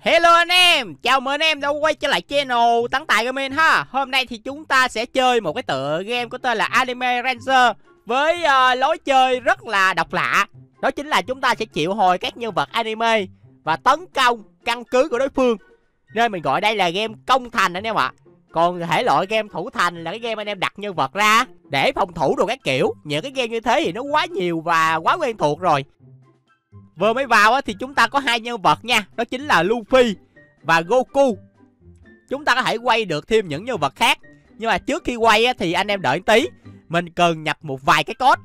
Hello anh em, chào mừng anh em đã quay trở lại channel Tấn Tài Gaming ha. Hôm nay thì chúng ta sẽ chơi một cái tựa game có tên là Anime Rangers với lối chơi rất là độc lạ. Đó chính là chúng ta sẽ triệu hồi các nhân vật anime và tấn công căn cứ của đối phương. Nên mình gọi đây là game công thành anh em ạ. Còn thể loại game thủ thành là cái game anh em đặt nhân vật ra để phòng thủ đồ các kiểu. Những cái game như thế thì nó quá nhiều và quá quen thuộc rồi. Vừa mới vào thì chúng ta có hai nhân vật nha, đó chính là Luffy và Goku. Chúng ta có thể quay được thêm những nhân vật khác, nhưng mà trước khi quay thì anh em đợi tí, mình cần nhập một vài cái code.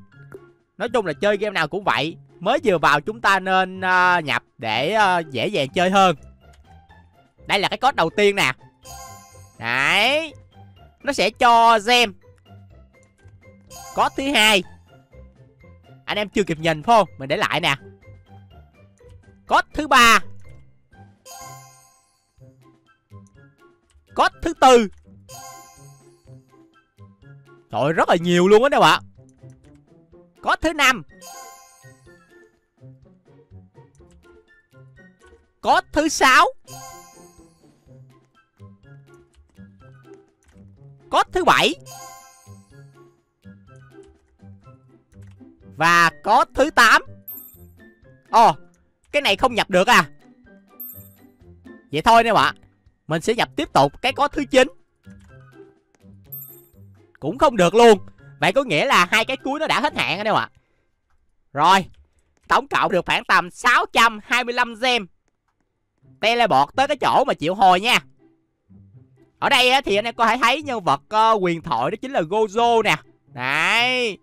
Nói chung là chơi game nào cũng vậy, mới vừa vào chúng ta nên nhập để dễ dàng chơi hơn. Đây là cái code đầu tiên nè. Đấy, nó sẽ cho gem. Code thứ hai anh em chưa kịp nhìn phải không, mình để lại nè. Code thứ 3. Code thứ 4. Trời, rất là nhiều luôn á các bạn. Code thứ 5. Code thứ 6. Code thứ 7. Và code thứ 8. Ồ, cái này không nhập được à? Vậy thôi nè bạn, mình sẽ nhập tiếp tục cái code thứ 9. Cũng không được luôn. Vậy có nghĩa là hai cái cuối nó đã hết hạn anh em ạ. Rồi, tổng cộng được khoảng tầm 625 gem. Teleport tới cái chỗ mà triệu hồi nha. Ở đây thì anh em có thể thấy nhân vật huyền thoại, đó chính là Gojo nè. Đấy,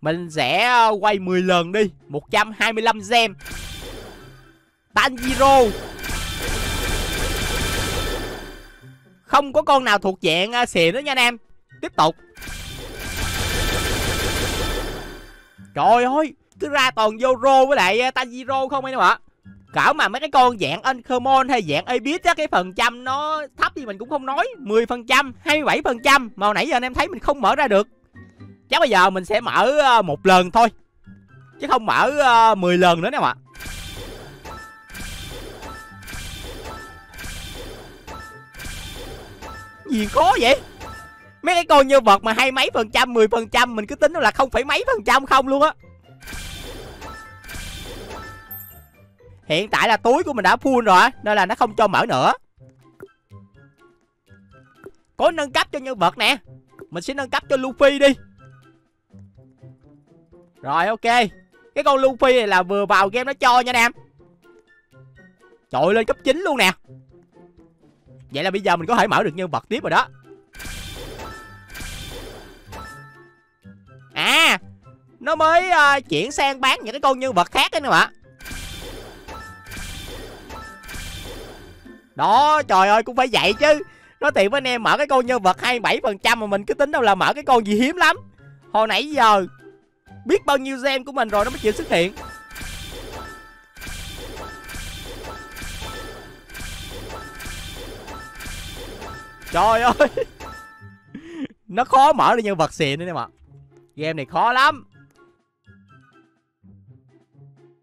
mình sẽ quay 10 lần đi, 125 gem. Tanjiro không có con nào thuộc dạng xịn nữa nha anh em. Tiếp tục. Trời ơi, cứ ra toàn Zoro với lại Tanjiro không anh em ạ. Cảo mà mấy cái con dạng Enkermon hay dạng Abyss á, cái phần trăm nó thấp thì mình cũng không nói, 10%, 27% mà hồi nãy giờ anh em thấy mình không mở ra được. Chắc bây giờ mình sẽ mở một lần thôi, chứ không mở 10 lần nữa nè mà. Gì có vậy? Mấy cái con nhân vật mà 20 mấy %, 10% mình cứ tính nó là 0,mấy % không luôn á. Hiện tại là túi của mình đã full rồi, nên là nó không cho mở nữa. Có nâng cấp cho nhân vật nè. Mình sẽ nâng cấp cho Luffy đi. Rồi ok. Cái con Luffy này là vừa vào game nó cho nha anh em. Trời, lên cấp 9 luôn nè. Vậy là bây giờ mình có thể mở được nhân vật tiếp rồi đó. À, nó mới chuyển sang bán những cái con nhân vật khác ấy nè ạ. Đó, trời ơi, cũng phải vậy chứ. Nói tiện với anh em, mở cái con nhân vật 27% mà mình cứ tính đâu là mở cái con gì hiếm lắm. Hồi nãy giờ biết bao nhiêu gen của mình rồi nó mới chịu xuất hiện. Trời ơi, nó khó mở được nhân vật xịn nữa em ạ. Game này khó lắm.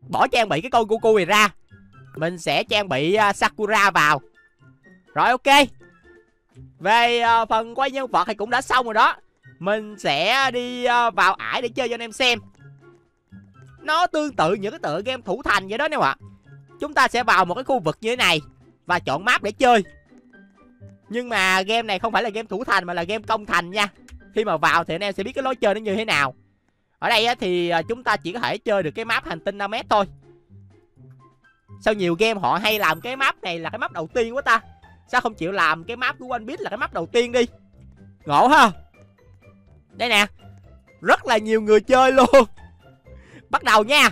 Bỏ trang bị cái con Goku này ra, mình sẽ trang bị Sakura vào. Rồi ok. Về phần quay nhân vật thì cũng đã xong rồi đó. Mình sẽ đi vào ải để chơi cho anh em xem. Nó tương tự những cái tựa game thủ thành vậy đó anh em ạ. Chúng ta sẽ vào một cái khu vực như thế này và chọn map để chơi. Nhưng mà game này không phải là game thủ thành mà là game công thành nha. Khi mà vào thì anh em sẽ biết cái lối chơi nó như thế nào. Ở đây thì chúng ta chỉ có thể chơi được cái map hành tinh Namek thôi. Sao nhiều game họ hay làm cái map này là cái map đầu tiên quá ta. Sao không chịu làm cái map của One Piece là cái map đầu tiên đi. Ngộ ha. Đây nè, rất là nhiều người chơi luôn. Bắt đầu nha.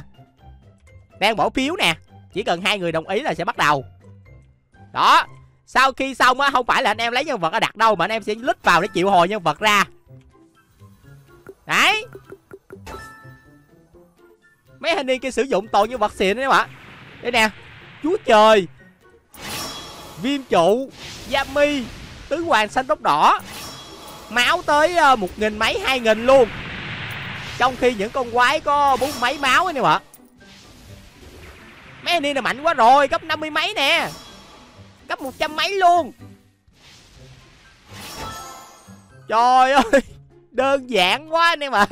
Đang bỏ phiếu nè. Chỉ cần 2 người đồng ý là sẽ bắt đầu. Đó. Sau khi xong á, không phải là anh em lấy nhân vật ra đặt đâu, mà anh em sẽ lít vào để triệu hồi nhân vật ra. Đấy, mấy thanh niên kia sử dụng toàn nhân vật xịn đấy mà. Đây nè, Chúa Trời, Viêm Trụ, Yami, Tứ Hoàng Xanh Tóc Đỏ. Máu tới 1000 mấy, 2000 luôn. Trong khi những con quái có 40 mấy máu ấy nè ạ. Mấy anh này mạnh quá rồi, cấp 50 mấy nè, cấp 100 mấy luôn. Trời ơi, đơn giản quá anh em ạ.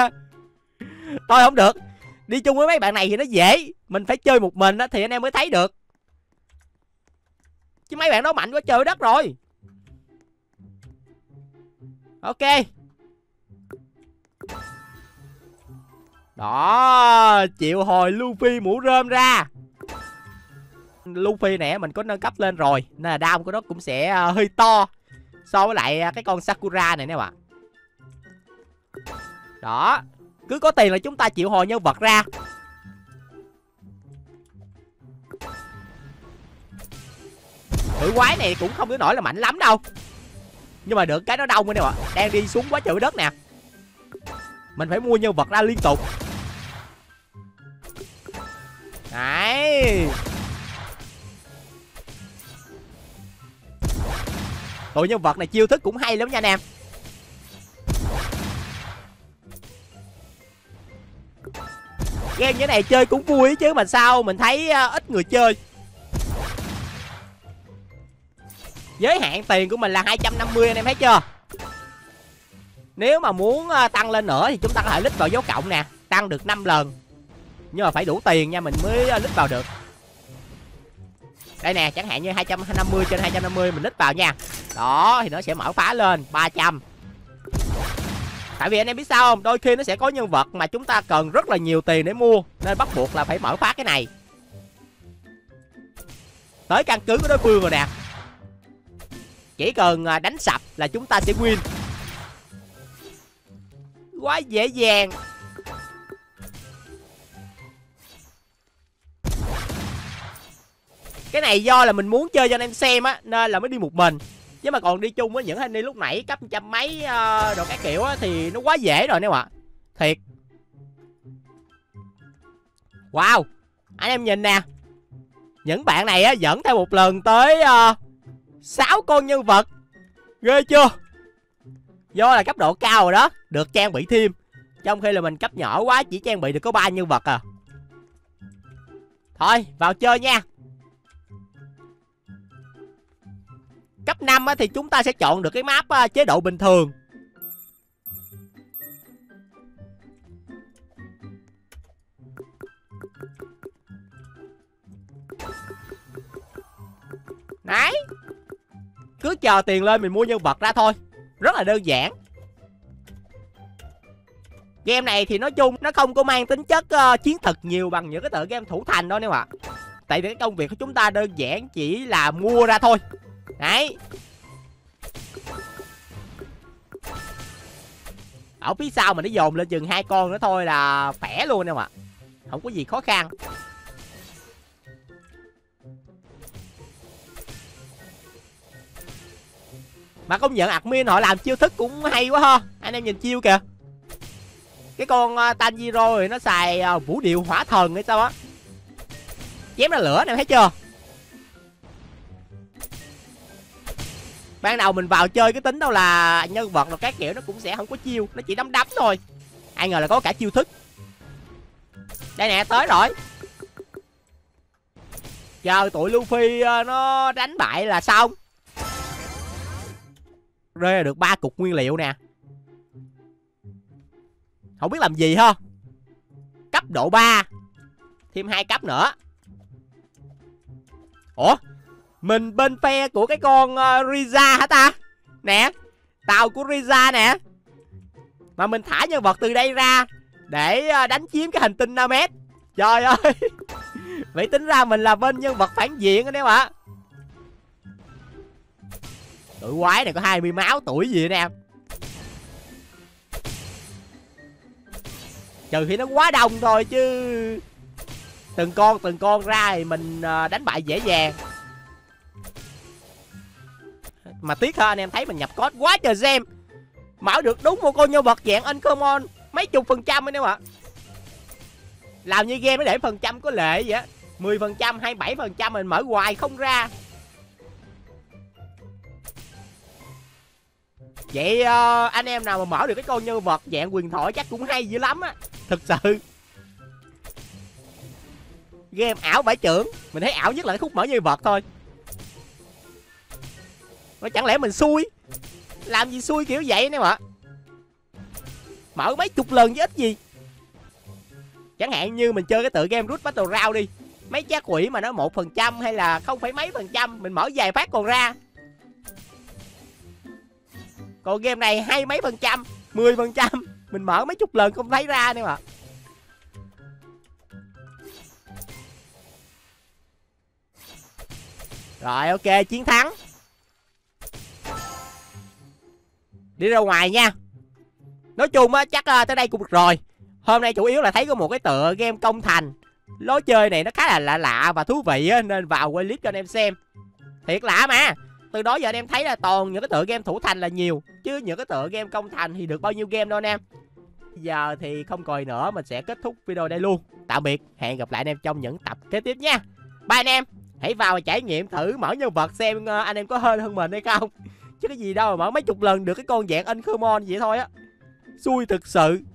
Thôi không được, đi chung với mấy bạn này thì nó dễ, mình phải chơi một mình thì anh em mới thấy được. Chứ mấy bạn đó mạnh quá trời đất rồi. Ok. Đó, chịu hồi Luffy mũ rơm ra. Luffy nè, mình có nâng cấp lên rồi nên là đam của nó cũng sẽ hơi to so với lại cái con Sakura này nè bạn. Đó, cứ có tiền là chúng ta chịu hồi nhân vật ra. Quỷ quái này cũng không có nổi là mạnh lắm đâu, nhưng mà được cái nó đông nè bạn. Đang đi xuống quá trời đất nè, mình phải mua nhân vật ra liên tục. Đấy, tụi nhân vật này chiêu thức cũng hay lắm nha anh em. Game như thế này chơi cũng vui chứ mà sao mình thấy ít người chơi. Giới hạn tiền của mình là 250 anh em thấy chưa. Nếu mà muốn tăng lên nữa thì chúng ta có thể lít vào dấu cộng nè, tăng được 5 lần. Nhưng mà phải đủ tiền nha mình mới lít vào được. Đây nè, chẳng hạn như 250 trên 250 mình lít vào nha. Đó, thì nó sẽ mở phá lên 300. Tại vì anh em biết sao không, đôi khi nó sẽ có nhân vật mà chúng ta cần rất là nhiều tiền để mua, nên bắt buộc là phải mở phá cái này. Tới căn cứ của đối phương rồi nè, chỉ cần đánh sập là chúng ta sẽ win. Quá dễ dàng. Cái này do là mình muốn chơi cho anh em xem á, nên là mới đi một mình. Chứ mà còn đi chung với những anh đi lúc nãy cấp trăm mấy đồ các kiểu á thì nó quá dễ rồi nếu ạ. Thiệt. Wow, anh em nhìn nè, những bạn này á dẫn theo một lần tới 6 con nhân vật. Ghê chưa. Do là cấp độ cao rồi đó, được trang bị thêm. Trong khi là mình cấp nhỏ quá, chỉ trang bị được có 3 nhân vật à. Thôi vào chơi nha. Cấp 5 thì chúng ta sẽ chọn được cái map chế độ bình thường. Đấy, cứ chờ tiền lên mình mua nhân vật ra thôi, rất là đơn giản. Game này thì nói chung nó không có mang tính chất chiến thuật nhiều bằng những cái tựa game thủ thành đâu nếu ạ. Tại vì cái công việc của chúng ta đơn giản chỉ là mua ra thôi. Đấy, ở phía sau mình nó dồn lên chừng 2 con nữa thôi là khỏe luôn em ạ. Không có gì khó khăn. Mà công nhận admin họ làm chiêu thức cũng hay quá ha. Anh em nhìn chiêu kìa. Cái con Tanjiro thì nó xài vũ điệu hỏa thần hay sao á, chém ra lửa anh em thấy chưa. Ban đầu mình vào chơi cái tính đâu là nhân vật nào các kiểu nó cũng sẽ không có chiêu, nó chỉ đấm thôi. Ai ngờ là có cả chiêu thức. Đây nè, tới rồi. Chờ tụi Luffy nó đánh bại là xong. Rê được 3 cục nguyên liệu nè. Không biết làm gì ha. Cấp độ 3, thêm 2 cấp nữa. Ủa, mình bên phe của cái con Riza hả ta. Nè, tàu của Riza nè. Mà mình thả nhân vật từ đây ra để đánh chiếm cái hành tinh Namek. Trời ơi. Vậy tính ra mình là bên nhân vật phản diện anh em ạ. Tụi quái này có 20 máu tuổi gì anh em. Trừ khi nó quá đông thôi chứ. Từng con ra thì mình đánh bại dễ dàng. Mà tiếc hơn anh em thấy mình nhập code quá trời xem. Mở được đúng một con nhân vật dạng uncommon mấy chục % anh em ạ. Làm như game nó để phần trăm có lệ vậy á, 10%, 27% mình mở hoài không ra. Vậy anh em nào mà mở được cái con nhân vật dạng huyền thoại chắc cũng hay dữ lắm á, thực sự. Game ảo bãi trưởng. Mình thấy ảo nhất là cái khúc mở như vật thôi. Mà chẳng lẽ mình xui? Làm gì xui kiểu vậy em ạ? Mở mấy chục lần với ít gì. Chẳng hạn như mình chơi cái tựa game Root Battle Royale đi, mấy trái quỷ mà nó 1% hay là không phải mấy %, mình mở vài phát còn ra. Còn game này 20 mấy %, 10%, mình mở mấy chục lần không thấy ra nữa mà. Rồi ok, chiến thắng. Đi ra ngoài nha. Nói chung á, chắc tới đây cũng được rồi. Hôm nay chủ yếu là thấy có một cái tựa game công thành. Lối chơi này nó khá là lạ và thú vị á, nên vào quay clip cho anh em xem. Thiệt lạ mà. Từ đó giờ anh em thấy là toàn những cái tựa game thủ thành là nhiều, chứ những cái tựa game công thành thì được bao nhiêu game đâu anh em. Giờ thì không còi nữa, mình sẽ kết thúc video đây luôn. Tạm biệt, hẹn gặp lại anh em trong những tập kế tiếp nha. Bye anh em. Hãy vào và trải nghiệm thử mở nhân vật xem anh em có hên hơn mình hay không. Chứ cái gì đâu mà mở mấy chục lần được cái con dạng Ancommon vậy thôi á. Xui thực sự.